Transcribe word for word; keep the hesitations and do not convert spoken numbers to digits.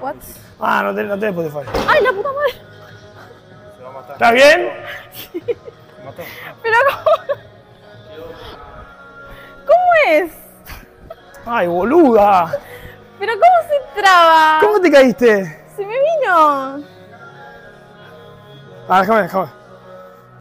What? Ah, no tiene no Spotify. ¡Ay, la puta madre! Se va a matar. ¿Está bien? Sí. Se mató. Pero ¿cómo? ¿Cómo es? ¡Ay, boluda! ¿Pero cómo se traba? ¿Cómo te caíste? Se me vino. Ah, déjame, déjame.